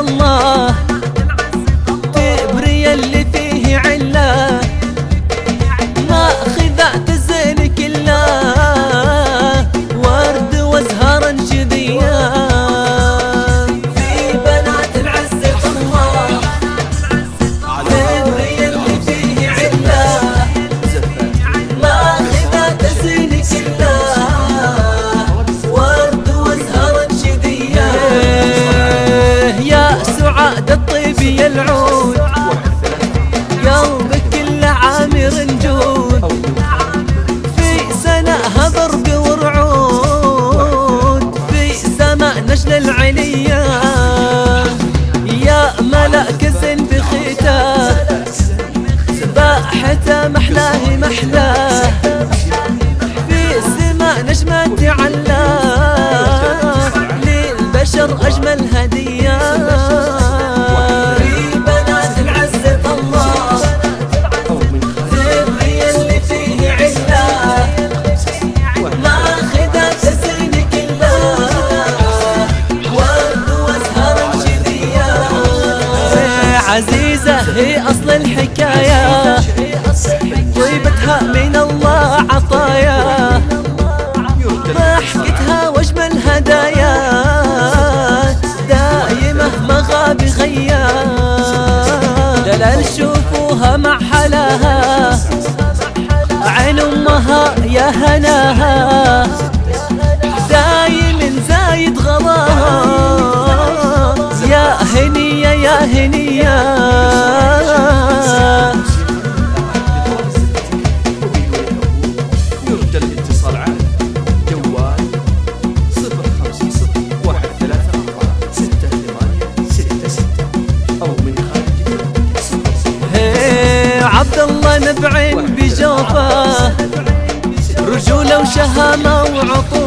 الله تبري اللي فيه عله ماخذة تزين كلها ورد وازهر جدية في بنات العزة الله تبري اللي فيه عله ماخذة تزين كلها سعاد الطيب يلعود قلبك كله عامر نجود في سناها برق ورعود في سماء نجل العليا يا ملك زين بخيتك سباحته محلاه محلاه في سماء نجمات علاه للبشر أجمل هدية عزيزة هي أصل الحكاية طيبتها من الله عطايا ضحكتها وأجمل هدايا دايمة مغاب غيا دلال شوفوها مع حلاها عين أمها يا هناها دايم زايد غلاها يا هنية يا هنية. يرجى الاتصال على الجوال 05013466 أو من خارج. عبد الله نبعين بجوفه رجولة وشهامة وعطوفة